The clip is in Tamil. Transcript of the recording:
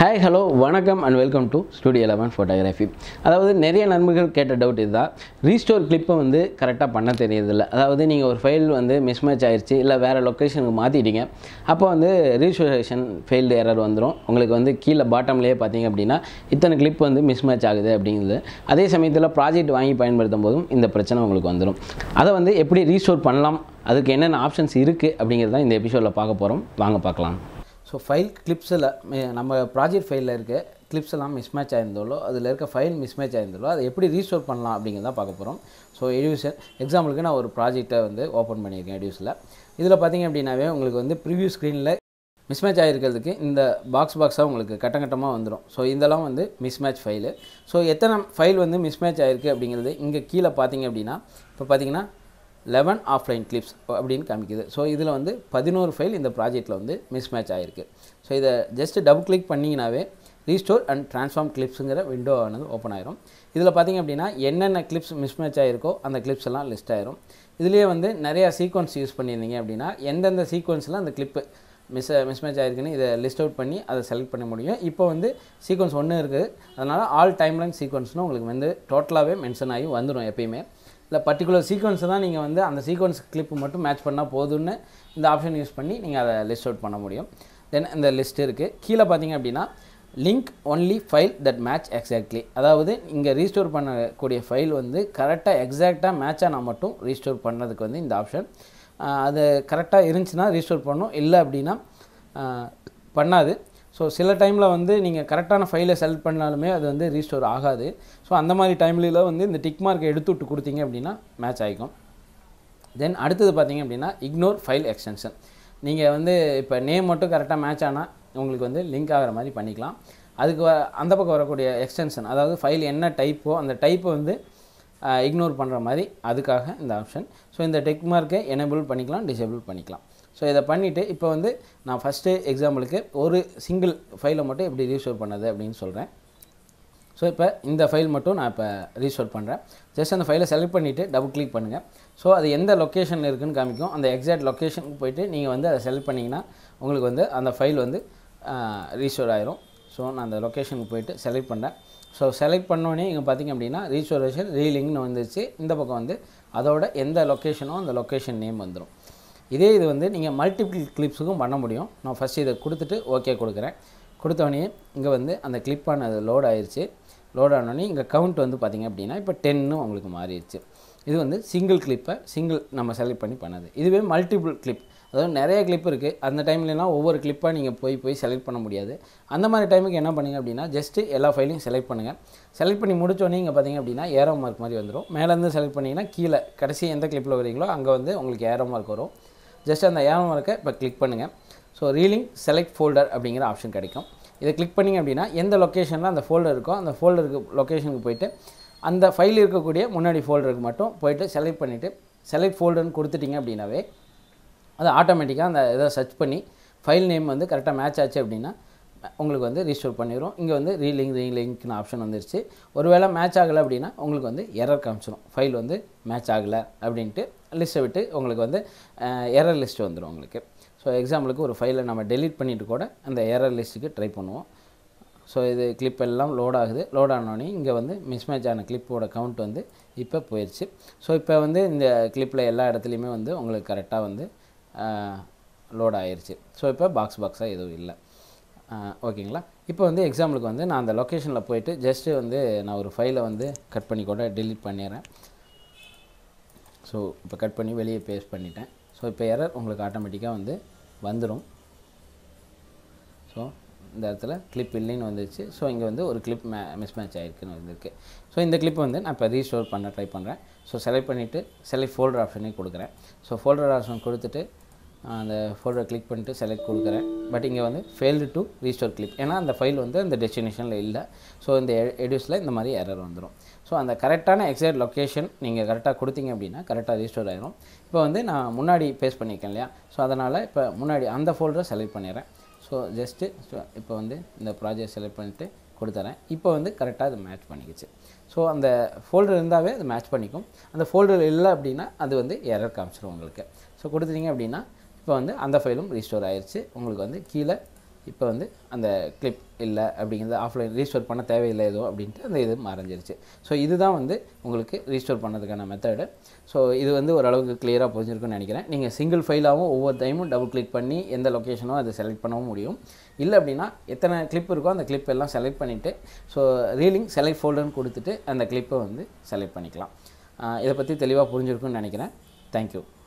Hi, hello, vanakkam and welcome to Studio 11 Photography. அதாவது நிறைய நண்பர்கள் கேட்ட டவுட் இதுதான். ரீஸ்டோர் கிளிப்பை வந்து கரெக்ட்டா பண்ண தெரியிறது இல்ல. அதாவது நீங்க ஒரு ஃபைல் வந்து மிஸ்மேட்ச் ஆயிருச்சு இல்ல வேற லொகேஷனுக்கு மாத்திட்டீங்க. அப்போ வந்து ரீஸ்டோரேஷன் ஃபெயில்ட் எரர் வந்துரும். உங்களுக்கு வந்து கீழ பாட்டம்லயே பாத்தீங்க அப்படினா இத்தனை கிளிப் வந்து மிஸ்மேட்ச் ஆகுது அப்படிங்கிறது. அதே சமயத்துல ப்ராஜெக்ட் வாங்கி பயன்படுத்தும் போதும் இந்த பிரச்சனை உங்களுக்கு வந்துரும். அத வந்து எப்படி ரீஸ்டோர் பண்ணலாம்? அதுக்கு என்னென்ன ஆப்ஷன்ஸ் இருக்கு அப்படிங்கறத தான் இந்த எபிசோட்ல பார்க்க போறோம். வாங்க பார்க்கலாம். So file clips la nama project file la irukku clips la mismatch aayindalo adula irukka file mismatch aayindalo adu eppadi restore pannalam abinga paakaporam so education example ku na or project vande open pannirken education la idhula pathinga appadinave ungalku vande preview screen la mismatch aayirukradhukku inda box ah ungalku kattakattama vandrum so indala vande mismatch file so ethana file vande mismatch aayirukku abingiradhu inga keela pathinga appadina ipo pathina 11 offline clips அப்படினு காமிக்குது சோ இதுல வந்து 11 ஃபைல் இந்த ப்ராஜெக்ட்ல வந்து மிஸ்மேட்ச் ஆயிருக்கு சோ இத ஜஸ்ட் டபுள் கிளிக் பண்ணீங்கனாவே ரீஸ்டோர் அண்ட் ட்ரான்ஸ்ஃபார்ம் கிளிப்ஸ்ங்கற விண்டோ ஆனது ஓபன் ஆயிரும் இதுல பாத்தீங்க அப்படினா என்னென்ன clips மிஸ்மேட்ச் ஆயிருக்கோ அந்த clips எல்லாம் லிஸ்ட் ஆயிரும் இதுலயே வந்து நிறைய சீக்வென்ஸ் யூஸ் பண்ணிருந்தீங்க அப்படினா எந்தெந்த சீக்வென்ஸ்ல அந்த clip மிஸ்மேட்ச் ஆயிருக்குன்னு இத லிஸ்ட் அவுட் பண்ணி அத செலக்ட் பண்ண முடியும் இப்போ வந்து சீக்வென்ஸ் 1 இருக்கு அதனால ஆல் டைம்லைன் சீக்வென்ஸ்னு உங்களுக்கு வந்து டோட்டலாவே மென்ஷன் ஆகி வந்துரும் எப்பயுமே இல்ல பர்టిక్యులர் சீக்வென்ஸ் தான் நீங்க வந்து அந்த சீக்வென்ஸ் கிளிப் மட்டும் மேட்ச் பண்ணா போதும்னு இந்த ஆப்ஷன் யூஸ் பண்ணி நீங்க அத லிஸ்ட் அவுட் பண்ண முடியும் தென் இந்த லிஸ்ட் இருக்கு கீழ பாத்தீங்க அப்படினா link only file that match exactly அதாவது இங்க ரீஸ்டோர் பண்ணக்கூடிய ஃபைல் வந்து கரெக்ட்டா எக்ஸாக்ட்டா மேட்ச் ஆனா மட்டும் ரீஸ்டோர் பண்றதுக்கு வந்து இந்த ஆப்ஷன் அது கரெக்ட்டா இருந்துச்சுனா ரீஸ்டோர் பண்ணனும் இல்ல அப்படினா பண்ணாது சோ சில டைம்ல வந்து நீங்க கரெக்ட்டான ஃபைலை செலக்ட் பண்ணாலுமே அது வந்து ரீஸ்டோர் ஆகாது சோ அந்த மாதிரி டைம்லல வந்து இந்த டிக் மார்க்க எடுத்துட்டு கொடுத்தீங்க அப்படினா மேட்ச் ஆகும் தென் அடுத்து பாத்தீங்க அப்படினா இக்னோர் ஃபைல் எக்ஸ்டென்ஷன் நீங்க வந்து இப்ப நேம் மட்டும் கரெக்ட்டா மேட்ச் ஆனா உங்களுக்கு வந்து லிங்க் ஆகற மாதிரி பண்ணிக்கலாம் அதுக்கு அந்த பக்கம் வரக்கூடிய எக்ஸ்டென்ஷன் அதாவது ஃபைல் என்ன டைப்போ அந்த டைப்பை வந்து இக்னோர் பண்ற மாதிரி அதுக்காக இந்த ஆப்ஷன் சோ இந்த டிக் மார்க்க எனேபிள் பண்ணிக்கலாம் டிசேபிள் பண்ணிக்கலாம் So இத பண்ணிட்டு இப்போ வந்து நான் first example க்கு ஒரு single file மட்டும் எப்படி ரீஸ்டோர் பண்ணது அப்படினு சொல்றேன். சோ இப்போ இந்த ஃபைல் மட்டும் நான் இப்ப ரீஸ்டோர் பண்றேன். ஜஸ்ட் அந்த ஃபைலை செலக்ட் பண்ணிட்டு டபுள் கிளிக் பண்ணுங்க. சோ அது எந்த லொகேஷன்ல இருக்குன்னு காமிக்கும். அந்த எக்ஸாக்ட் லொகேஷனுக்கு போய்ட்டு நீங்க வந்து அத செலக்ட் பண்ணீங்கனா உங்களுக்கு வந்து அந்த ஃபைல் வந்து ரீஸ்டோர் ஆயிடும். சோ நான் அந்த லொகேஷனுக்கு போய்ட்டு செலக்ட் பண்றேன். சோ செலக்ட் பண்ணனே இங்க பாத்தீங்க அப்படினா ரீஸ்டோரேஷன் ரீலிங்க்னு வந்துச்சு. இந்த பக்கம் வந்து அதோட எந்த லொகேஷனோ அந்த லொகேஷன் நேம் வந்துரும். இதே இது வந்து நீங்க மல்டிபிள் கிளிப்ஸ்க்கும் பண்ண முடியும். நான் ஃபர்ஸ்ட் இத கொடுத்துட்டு ஓகே கொடுக்கிறேன். கொடுத்தவனே இங்க வந்து அந்த கிளிப் ஆனது லோட் ஆயிருச்சு. லோட் ஆனவனே இங்க கவுண்ட் வந்து பாத்தீங்க அப்படினா இப்ப 10 னு உங்களுக்கு மாறிடுச்சு. இது வந்து சிங்கிள் கிளிப்பை சிங்கிள் நம்ம செலக்ட் பண்ணி பண்ணது. இதுவே மல்டிபிள் கிளிப். அதாவது நிறைய கிளிப் இருக்கு. அந்த டைம்லலாம் ஒவ்வொரு கிளிப்பா நீங்க போய் செலக்ட் பண்ண முடியாது. அந்த மாதிரி டைமுக்கு என்ன பண்ணுங்க அப்படினா ஜஸ்ட் எல்லா ஃபைலையும் செலக்ட் பண்ணுங்க. செலக்ட் பண்ணி முடிச்சோனே இங்க பாத்தீங்க அப்படினா ஏரோ மார்க் மாதிரி வந்துரும். மேல இருந்து செலக்ட் பண்ணீங்கனா கீழ கடைசி எந்த கிளிப்ல வரீங்களோ அங்க வந்து உங்களுக்கு ஏரோ மார்க் வரும். Just on the arrow mark இப்ப கிளிக் பண்ணுங்க சோ ரீலிங்க் செலக்ட் ஃபோல்டர் அப்படிங்கற ஆப்ஷன் கிடைக்கும் இத கிளிக் பண்ணீங்க அப்படினா எந்த லொகேஷன்ல அந்த ஃபோல்டர் இருக்கோ அந்த ஃபோல்டருக்கு லொகேஷனுக்கு போய்ட்டு அந்த ஃபைல் இருக்கக்கூடிய முன்னாடி ஃபோல்டருக்கு மட்டும் போய்ட்டு செலக்ட் பண்ணிட்டு செலக்ட் ஃபோல்டர்னு கொடுத்துட்டீங்க அப்படினாவே அது ஆட்டோமேட்டிக்கா அந்த இத சர்ச் பண்ணி ஃபைல் நேம் வந்து கரெக்ட்டா மேட்ச் ஆச்சு அப்படினா உங்களுக்கு வந்து ரீஸ்டோர் பண்ணிரும் இங்க வந்து ரீலிங்க்னு ஆப்ஷன் வந்துருச்சு ஒருவேளை மேட்ச் ஆகல அப்படினா உங்களுக்கு வந்து எரர் காமிச்சிரும் ஃபைல் வந்து மேட்ச் ஆகல அப்படினு லிஸ்ட் விட்டு உங்களுக்கு வந்து எரர் லிஸ்ட் வந்துரும் உங்களுக்கு சோ எக்ஸாம்பிளுக்கு ஒரு ஃபைலை நாம delete பண்ணிட்டு கூட அந்த எரர் லிஸ்ட்க்கு ட்ரை பண்ணுவோம் சோ இது கிளிப் எல்லாம் லோட் ஆகுது லோட் ஆனனே இங்க வந்து மிஸ்மேட்ச் ஆன கிளிப்போட கவுண்ட் வந்து இப்ப போயிருச்சு சோ இப்ப வந்து இந்த கிளிப்ல எல்லா இடத்துலயுமே வந்து உங்களுக்கு கரெக்ட்டா வந்து லோட் ஆயிருச்சு சோ இப்ப பாக்ஸா எதுவும் இல்ல ஓகேங்களா இப்போ வந்து எக்ஸாம்பிளுக்கு வந்து நான் அந்த லொகேஷன்ல போய்ட்டு ஜஸ்ட் வந்து நான் ஒரு ஃபைலை வந்து கட் பண்ணி கூட delete பண்ணிறேன் சோ இப்ப கட் பண்ணி வெளிய பேஸ்ட் பண்ணிட்டேன் சோ இப்ப எரர் உங்களுக்கு ஆட்டோமேட்டிக்கா வந்து வந்துரும் சோ இந்த இடத்துல கிளிப் இல்லைன்னு வந்துச்சு சோ இங்க வந்து ஒரு கிளிப் மிஸ்மேட்ச் ஆயிருக்குன்னு வந்திருக்கு சோ இந்த கிளிப் வந்து நான் இப்ப ரீஸ்டோர் பண்ண ட்ரை பண்றேன் சோ செலக்ட் பண்ணிட்டு செலக்ட் ஃபோல்டர் ஆப்ஷனை கொடுக்கிறேன் சோ ஃபோல்டர் ஆப்ஷன் கொடுத்துட்டு அந்த ஃபோல்டரை கிளிக் பண்ணிட்டு செலக்ட் கொடுக்கிறேன் பட் இங்க வந்து failed to restore clip ஏனா அந்த ஃபைல் வந்து அந்த டெஸ்டினேஷன்ல இல்ல சோ இந்த எடிட்ஸ்ல இந்த மாதிரி எரர் வந்துரும் சோ அந்த கரெக்ட்டான எக்ஸாக்ட் லொகேஷன் நீங்க கரெக்ட்டா கொடுத்தீங்க அப்படினா கரெக்ட்டா ரீஸ்டோர் ஆகும் இப்போ வந்து நான் முன்னாடி பேஸ்ட் பண்ணிருக்கேன் இல்லையா சோ அதனால இப்போ முன்னாடி அந்த ஃபோல்டரை செலக்ட் பண்ணிறேன் சோ ஜஸ்ட் இப்போ வந்து இந்த ப்ராஜெக்ட் செலக்ட் பண்ணிட்டு கொடுத்தறேன் இப்போ வந்து கரெக்ட்டா அது மேட்ச் பண்ணிக்கிச்சு சோ அந்த ஃபோல்டர் இருந்தாவே அது மேட்ச் பண்ணிக்கும் அந்த ஃபோல்டர் இல்ல அப்படினா அது வந்து எரர் காமிச்சிரும் உங்களுக்கு சோ கொடுத்தீங்க அப்படினா இப்போ வந்து அந்த ஃபைலும் ரீஸ்டோர் ஆயிருச்சு உங்களுக்கு வந்து கீழ இப்போ வந்து அந்த கிளிப் இல்ல அப்படிங்கறது ஆஃப்லைன் ரீஸ்டோர் பண்ண தேவை இல்ல ஏதோ அப்படிட்டு அந்த இது மறைஞ்சிருச்சு சோ இதுதான் வந்து உங்களுக்கு ரீஸ்டோர் பண்றதுக்கான மெத்தட் சோ இது வந்து ஒரு அளவுக்கு கிளியரா புரிஞ்சிருக்கும்னு நினைக்கிறேன் நீங்க சிங்கிள் ஃபைலாவும் ஒவ்வொரு டைமும் டபுள் கிளிக் பண்ணி எந்த லொகேஷனோ அதை செலக்ட் பண்ணவும் முடியும் இல்ல அப்படினா எத்தனை கிளிப் இருக்கோ அந்த கிளிப் எல்லாம் செலக்ட் பண்ணிட்டு சோ ரீலிங் செலக்ட் ஃபோல்டர்னு கொடுத்துட்டு அந்த கிளிப்பை வந்து செலக்ட் பண்ணிக்கலாம் இத பத்தி தெளிவா புரிஞ்சிருக்கும்னு நினைக்கிறேன் Thank you